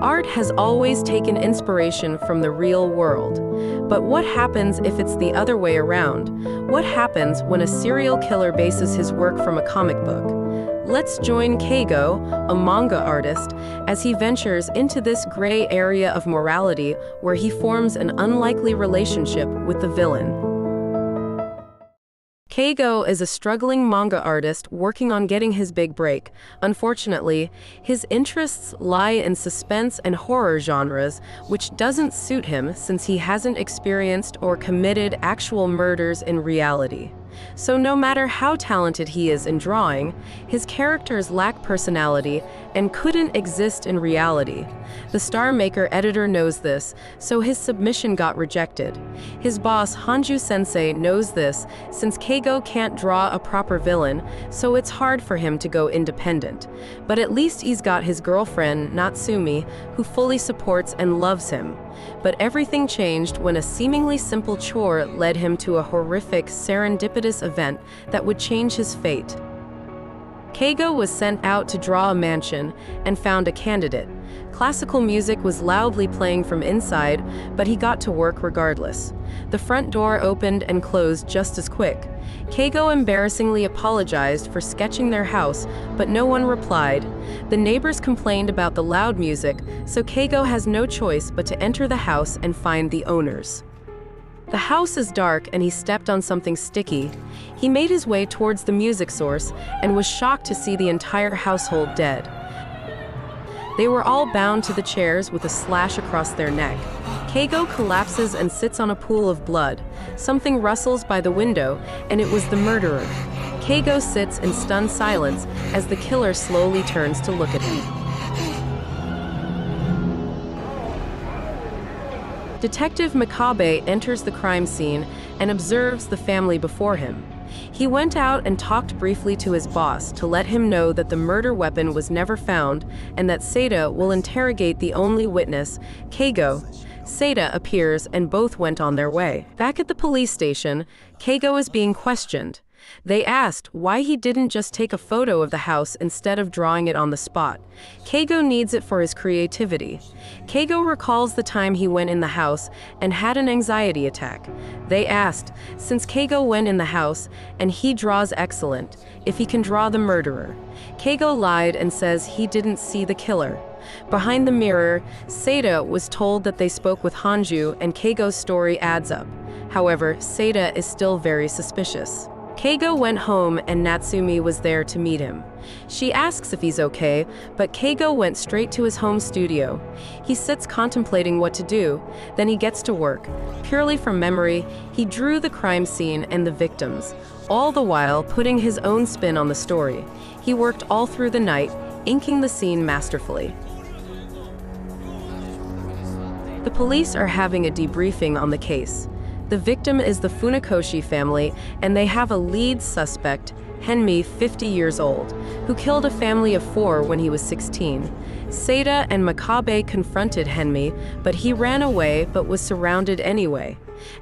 Art has always taken inspiration from the real world. But what happens if it's the other way around? What happens when a serial killer bases his work from a comic book? Let's join Keigo, a manga artist, as he ventures into this gray area of morality where he forms an unlikely relationship with the villain. Keigo is a struggling manga artist working on getting his big break. Unfortunately, his interests lie in suspense and horror genres, which doesn't suit him since he hasn't experienced or committed actual murders in reality. So no matter how talented he is in drawing, his characters lack personality and couldn't exist in reality. The Star Maker editor knows this, so his submission got rejected. His boss Hanju-sensei knows this, since Keigo can't draw a proper villain, so it's hard for him to go independent. But at least he's got his girlfriend, Natsumi, who fully supports and loves him. But everything changed when a seemingly simple chore led him to a horrific, serendipitous event that would change his fate. Keigo was sent out to draw a mansion and found a candidate. Classical music was loudly playing from inside, but he got to work regardless. The front door opened and closed just as quick. Keigo embarrassingly apologized for sketching their house, but no one replied. The neighbors complained about the loud music, so Keigo has no choice but to enter the house and find the owners. The house is dark and he stepped on something sticky. He made his way towards the music source and was shocked to see the entire household dead. They were all bound to the chairs with a slash across their neck. Keigo collapses and sits on a pool of blood. Something rustles by the window, and it was the murderer. Keigo sits in stunned silence as the killer slowly turns to look at him. Detective Makabe enters the crime scene and observes the family before him. He went out and talked briefly to his boss to let him know that the murder weapon was never found and that Seda will interrogate the only witness, Keigo. Seda appears and both went on their way. Back at the police station, Keigo is being questioned. They asked why he didn't just take a photo of the house instead of drawing it on the spot. Keigo needs it for his creativity. Keigo recalls the time he went in the house and had an anxiety attack. They asked, since Keigo went in the house and he draws excellent, if he can draw the murderer. Keigo lied and says he didn't see the killer. Behind the mirror, Seda was told that they spoke with Hanju and Keigo's story adds up. However, Seda is still very suspicious. Keigo went home and Natsumi was there to meet him. She asks if he's okay, but Keigo went straight to his home studio. He sits contemplating what to do, then he gets to work. Purely from memory, he drew the crime scene and the victims, all the while putting his own spin on the story. He worked all through the night, inking the scene masterfully. The police are having a debriefing on the case. The victim is the Funakoshi family, and they have a lead suspect, Henmi, 50 years old, who killed a family of 4 when he was 16. Seda and Makabe confronted Henmi, but he ran away but was surrounded anyway.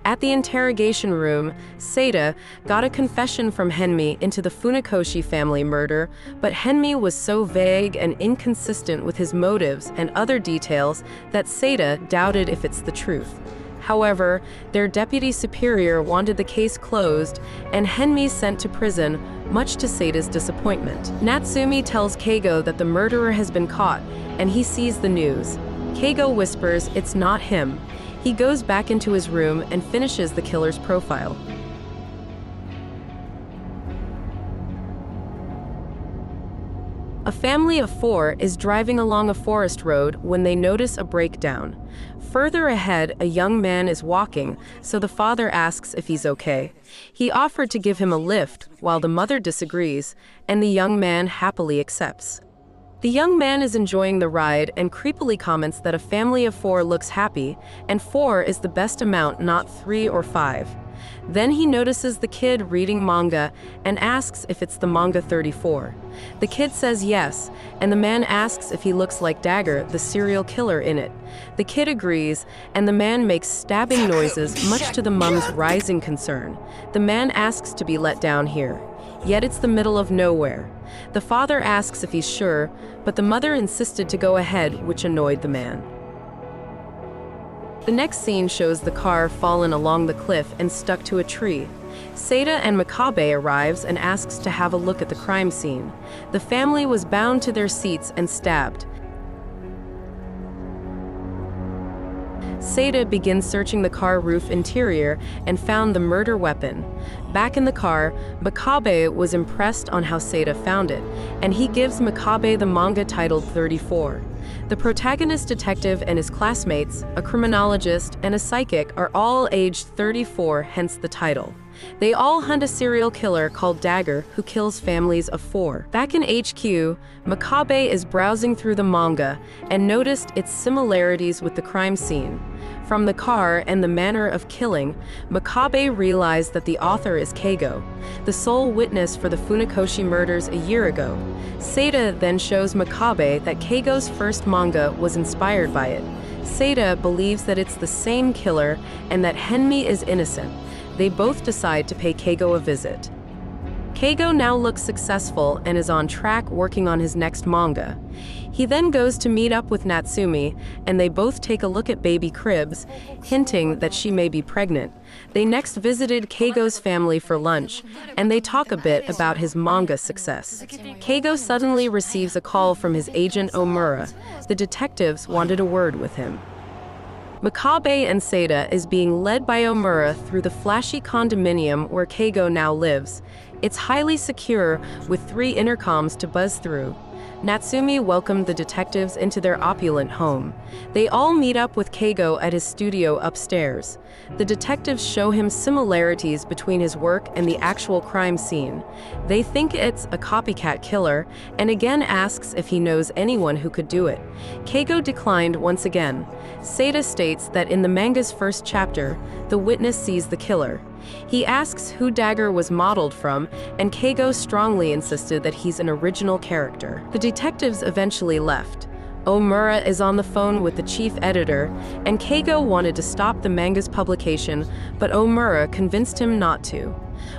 At the interrogation room, Seda got a confession from Henmi into the Funakoshi family murder, but Henmi was so vague and inconsistent with his motives and other details that Seda doubted if it's the truth. However, their deputy superior wanted the case closed and Henmi sent to prison, much to Seda's disappointment. Natsumi tells Keigo that the murderer has been caught, and he sees the news. Keigo whispers it's not him. He goes back into his room and finishes the killer's profile. A family of 4 is driving along a forest road when they notice a breakdown. Further ahead, a young man is walking, so the father asks if he's okay. He offered to give him a lift, while the mother disagrees, and the young man happily accepts. The young man is enjoying the ride and creepily comments that a family of 4 looks happy, and 4 is the best amount, not 3 or 5. Then he notices the kid reading manga and asks if it's the manga 34. The kid says yes, and the man asks if he looks like Dagger, the serial killer in it. The kid agrees, and the man makes stabbing noises, much to the mum's rising concern. The man asks to be let down here. Yet it's the middle of nowhere. The father asks if he's sure, but the mother insisted to go ahead, which annoyed the man. The next scene shows the car fallen along the cliff and stuck to a tree. Seda and Makabe arrives and asks to have a look at the crime scene. The family was bound to their seats and stabbed. Seda begins searching the car roof interior and found the murder weapon. Back in the car, Makabe was impressed on how Seda found it, and he gives Makabe the manga titled 34. The protagonist detective and his classmates, a criminologist and a psychic, are all aged 34, hence the title. They all hunt a serial killer called Dagger who kills families of 4. Back in HQ, Makabe is browsing through the manga and noticed its similarities with the crime scene. From the car and the manner of killing, Makabe realized that the author is Keigo, the sole witness for the Funakoshi murders a year ago. Seda then shows Makabe that Keigo's first manga was inspired by it. Seda believes that it's the same killer and that Henmi is innocent. They both decide to pay Keigo a visit. Keigo now looks successful and is on track working on his next manga. He then goes to meet up with Natsumi, and they both take a look at baby cribs, hinting that she may be pregnant. They next visited Keigo's family for lunch, and they talk a bit about his manga success. Keigo suddenly receives a call from his agent Omura. The detectives wanted a word with him. Makabe and Seda is being led by Omura through the flashy condominium where Keigo now lives. It's highly secure, with 3 intercoms to buzz through. Natsumi welcomed the detectives into their opulent home. They all meet up with Keigo at his studio upstairs. The detectives show him similarities between his work and the actual crime scene. They think it's a copycat killer, and again asks if he knows anyone who could do it. Keigo declined once again. Seda states that in the manga's first chapter, the witness sees the killer. He asks who Dagger was modeled from, and Keigo strongly insisted that he's an original character. The detectives eventually left. Omura is on the phone with the chief editor, and Keigo wanted to stop the manga's publication, but Omura convinced him not to.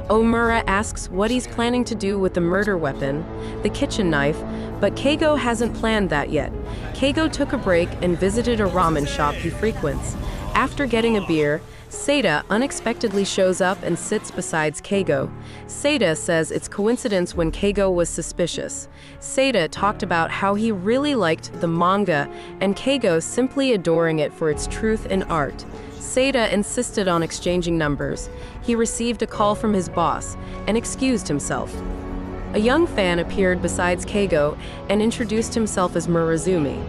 Omura asks what he's planning to do with the murder weapon, the kitchen knife, but Keigo hasn't planned that yet. Keigo took a break and visited a ramen shop he frequents. After getting a beer, Seda unexpectedly shows up and sits beside Keigo. Seda says it's coincidence when Keigo was suspicious. Seda talked about how he really liked the manga and Keigo simply adoring it for its truth and art. Seda insisted on exchanging numbers. He received a call from his boss and excused himself. A young fan appeared beside Keigo and introduced himself as Murazumi.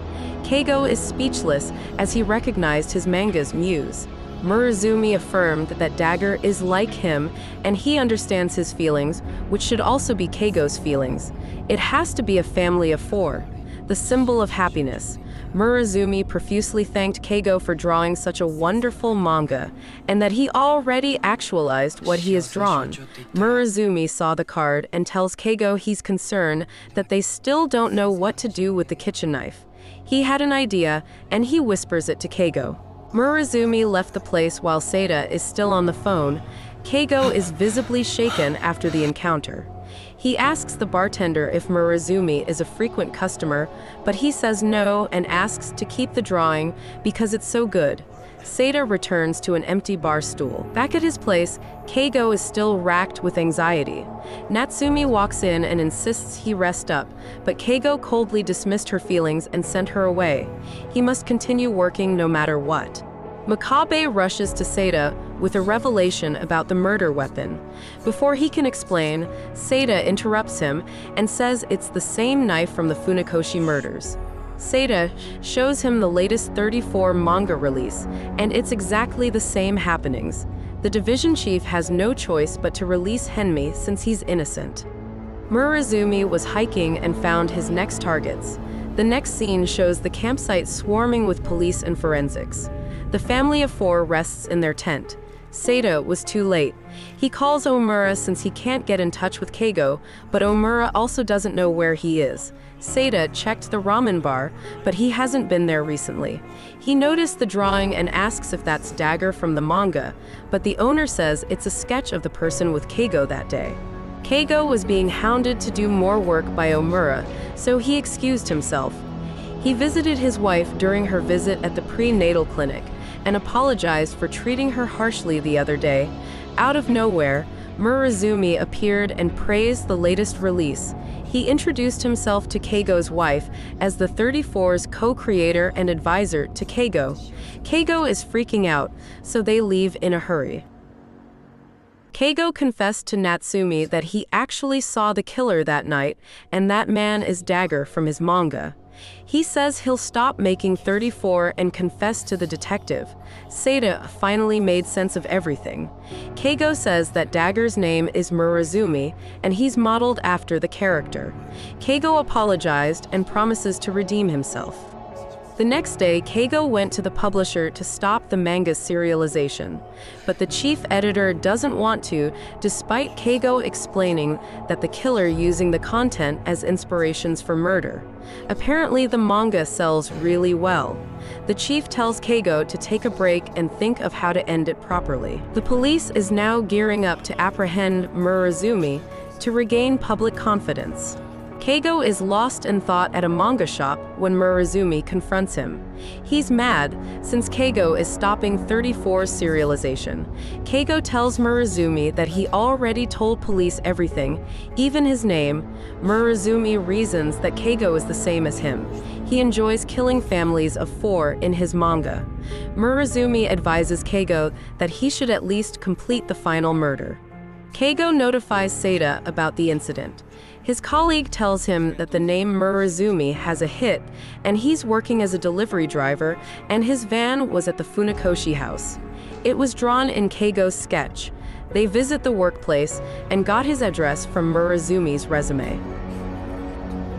Keigo is speechless as he recognized his manga's muse. Murazumi affirmed that Dagger is like him and he understands his feelings, which should also be Keigo's feelings. It has to be a family of 4, the symbol of happiness. Murazumi profusely thanked Keigo for drawing such a wonderful manga and that he already actualized what he has drawn. Murazumi saw the card and tells Keigo he's concerned that they still don't know what to do with the kitchen knife. He had an idea and he whispers it to Keigo. Murazumi left the place while Seda is still on the phone. Keigo is visibly shaken after the encounter. He asks the bartender if Murazumi is a frequent customer, but he says no and asks to keep the drawing because it's so good. Seda returns to an empty bar stool. Back at his place, Keigo is still racked with anxiety. Natsumi walks in and insists he rest up, but Keigo coldly dismissed her feelings and sent her away. He must continue working no matter what. Makabe rushes to Seda with a revelation about the murder weapon. Before he can explain, Seda interrupts him and says it's the same knife from the Funakoshi murders. Seda shows him the latest 34 manga release, and it's exactly the same happenings. The division chief has no choice but to release Henmi since he's innocent. Murazumi was hiking and found his next targets. The next scene shows the campsite swarming with police and forensics. The family of 4 rests in their tent. Seda was too late. He calls Omura since he can't get in touch with Keigo, but Omura also doesn't know where he is. Seda checked the ramen bar, but he hasn't been there recently. He noticed the drawing and asks if that's Dagger from the manga, but the owner says it's a sketch of the person with Keigo that day. Keigo was being hounded to do more work by Omura, so he excused himself. He visited his wife during her visit at the prenatal clinic and apologized for treating her harshly the other day. Out of nowhere, Murazumi appeared and praised the latest release. He introduced himself to Keigo's wife as the 34's co-creator and advisor to Keigo. Keigo is freaking out, so they leave in a hurry. Keigo confessed to Natsumi that he actually saw the killer that night, and that man is Dagger from his manga. He says he'll stop making 34 and confess to the detective. Seda finally made sense of everything. Keigo says that Dagger's name is Murazumi, and he's modeled after the character. Keigo apologized and promises to redeem himself. The next day, Keigo went to the publisher to stop the manga's serialization, but the chief editor doesn't want to, despite Keigo explaining that the killer using the content as inspirations for murder. Apparently, the manga sells really well. The chief tells Keigo to take a break and think of how to end it properly. The police is now gearing up to apprehend Murazumi to regain public confidence. Keigo is lost in thought at a manga shop when Murazumi confronts him. He's mad since Keigo is stopping 34's serialization. Keigo tells Murazumi that he already told police everything, even his name. Murazumi reasons that Keigo is the same as him. He enjoys killing families of 4 in his manga. Murazumi advises Keigo that he should at least complete the final murder. Keigo notifies Seda about the incident. His colleague tells him that the name Murazumi has a hit, and he's working as a delivery driver, and his van was at the Funakoshi house. It was drawn in Keigo's sketch. They visit the workplace and got his address from Murazumi's resume.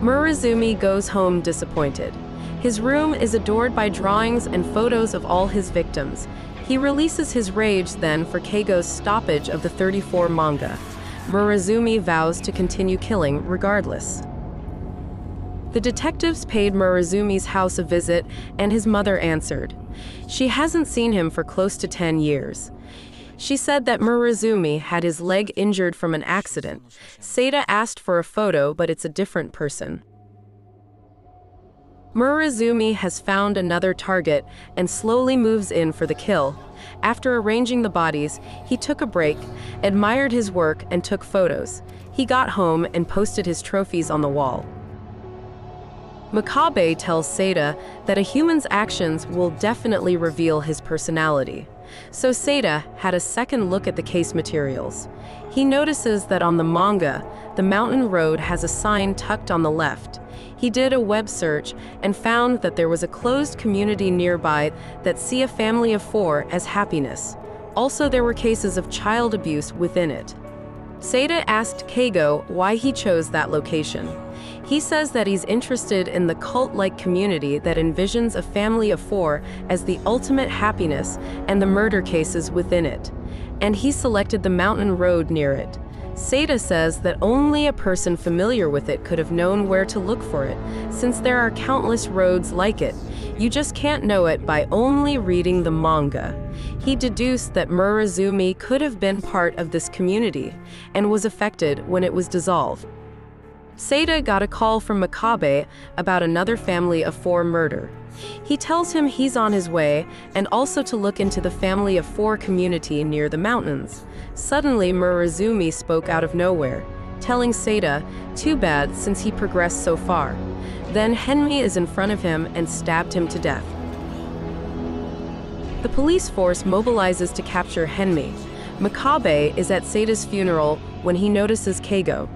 Murazumi goes home disappointed. His room is adored by drawings and photos of all his victims. He releases his rage then for Keigo's stoppage of the 34 manga. Murazumi vows to continue killing regardless. The detectives paid Murazumi's house a visit, and his mother answered. She hasn't seen him for close to 10 years. She said that Murazumi had his leg injured from an accident. Seda asked for a photo, but it's a different person. Murazumi has found another target and slowly moves in for the kill. After arranging the bodies, he took a break, admired his work, and took photos. He got home and posted his trophies on the wall. Makabe tells Seda that a human's actions will definitely reveal his personality. So Seda had a second look at the case materials. He notices that on the manga, the mountain road has a sign tucked on the left. He did a web search and found that there was a closed community nearby that see a family of 4 as happiness. Also, there were cases of child abuse within it. Seda asked Keigo why he chose that location. He says that he's interested in the cult-like community that envisions a family of 4 as the ultimate happiness and the murder cases within it, and he selected the mountain road near it. Seda says that only a person familiar with it could have known where to look for it, since there are countless roads like it. You just can't know it by only reading the manga. He deduced that Murazumi could have been part of this community and was affected when it was dissolved. Seda got a call from Makabe about another family of 4 murder. He tells him he's on his way and also to look into the family of 4 community near the mountains. Suddenly, Murazumi spoke out of nowhere, telling Seda, too bad since he progressed so far. Then Henmi is in front of him and stabbed him to death. The police force mobilizes to capture Henmi. Makabe is at Seda's funeral when he notices Keigo.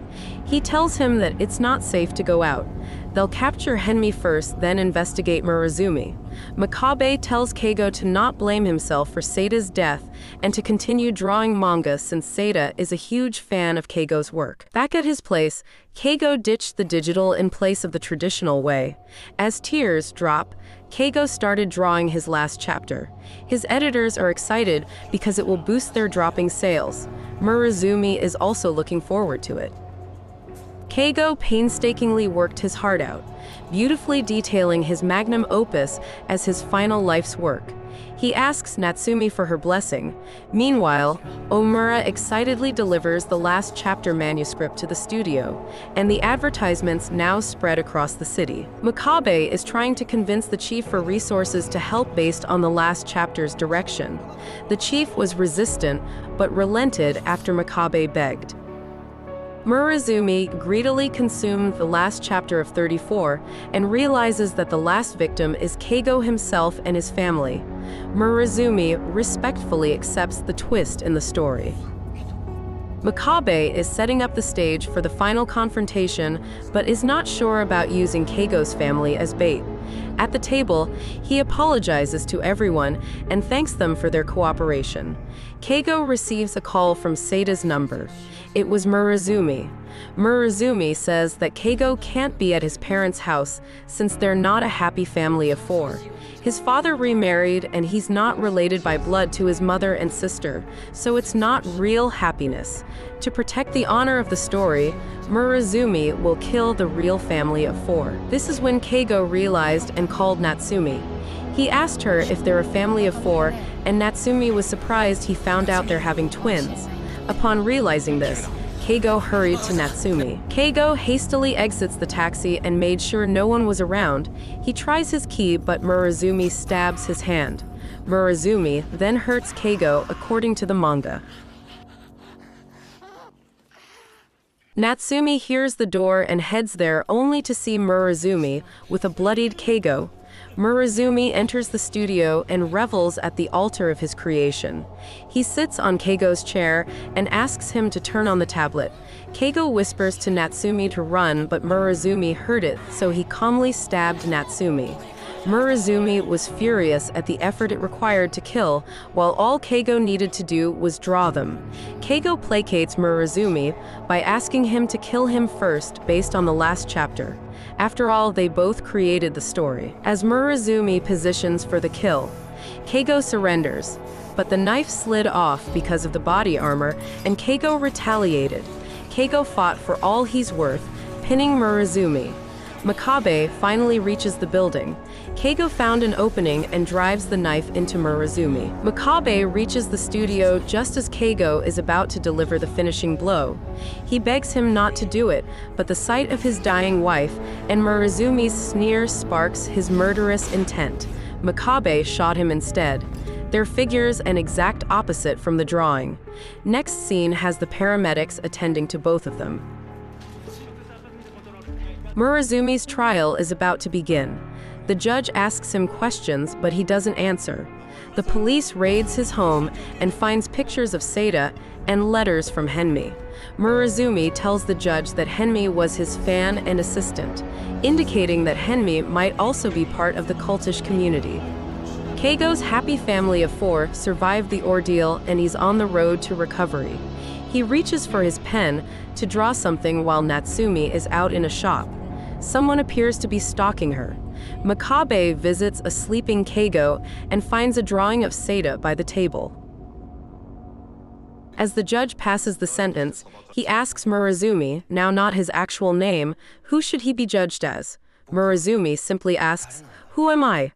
He tells him that it's not safe to go out. They'll capture Henmi first, then investigate Murazumi. Makabe tells Keigo to not blame himself for Seda's death and to continue drawing manga since Seda is a huge fan of Keigo's work. Back at his place, Keigo ditched the digital in place of the traditional way. As tears drop, Keigo started drawing his last chapter. His editors are excited because it will boost their dropping sales. Murazumi is also looking forward to it. Keigo painstakingly worked his heart out, beautifully detailing his magnum opus as his final life's work. He asks Natsumi for her blessing. Meanwhile, Omura excitedly delivers the last chapter manuscript to the studio, and the advertisements now spread across the city. Makabe is trying to convince the chief for resources to help based on the last chapter's direction. The chief was resistant, but relented after Makabe begged. Murazumi greedily consumed the last chapter of 34 and realizes that the last victim is Keigo himself and his family. Murazumi respectfully accepts the twist in the story. Makabe is setting up the stage for the final confrontation, but is not sure about using Keigo's family as bait. At the table, he apologizes to everyone and thanks them for their cooperation. Keigo receives a call from Seda's number. It was Murazumi. Murazumi says that Keigo can't be at his parents' house since they're not a happy family of four. His father remarried and he's not related by blood to his mother and sister, so it's not real happiness. To protect the honor of the story, Murazumi will kill the real family of four. This is when Keigo realized and called Natsumi. He asked her if they're a family of four, and Natsumi was surprised he found out they're having twins. Upon realizing this, Keigo hurried to Natsumi. Keigo hastily exits the taxi and made sure no one was around. He tries his key, but Murazumi stabs his hand. Murazumi then hurts Keigo according to the manga. Natsumi hears the door and heads there only to see Murazumi with a bloodied Keigo. Murazumi enters the studio and revels at the altar of his creation. He sits on Keigo's chair and asks him to turn on the tablet. Keigo whispers to Natsumi to run, but Murazumi heard it, so he calmly stabbed Natsumi. Murazumi was furious at the effort it required to kill, while all Keigo needed to do was draw them. Keigo placates Murazumi by asking him to kill him first based on the last chapter. After all, they both created the story. As Murazumi positions for the kill, Keigo surrenders, but the knife slid off because of the body armor, and Keigo retaliated. Keigo fought for all he's worth, pinning Murazumi. Makabe finally reaches the building. Keigo found an opening and drives the knife into Murazumi. Makabe reaches the studio just as Keigo is about to deliver the finishing blow. He begs him not to do it, but the sight of his dying wife and Murazumi's sneer sparks his murderous intent. Makabe shot him instead. Their figures an exact opposite from the drawing. Next scene has the paramedics attending to both of them. Murazumi's trial is about to begin. The judge asks him questions, but he doesn't answer. The police raids his home and finds pictures of Seda and letters from Henmi. Murazumi tells the judge that Henmi was his fan and assistant, indicating that Henmi might also be part of the cultish community. Keigo's happy family of four survived the ordeal and he's on the road to recovery. He reaches for his pen to draw something while Natsumi is out in a shop. Someone appears to be stalking her. Makabe visits a sleeping Keigo and finds a drawing of Seda by the table. As the judge passes the sentence, he asks Murazumi, now not his actual name, who should he be judged as? Murazumi simply asks, "Who am I?"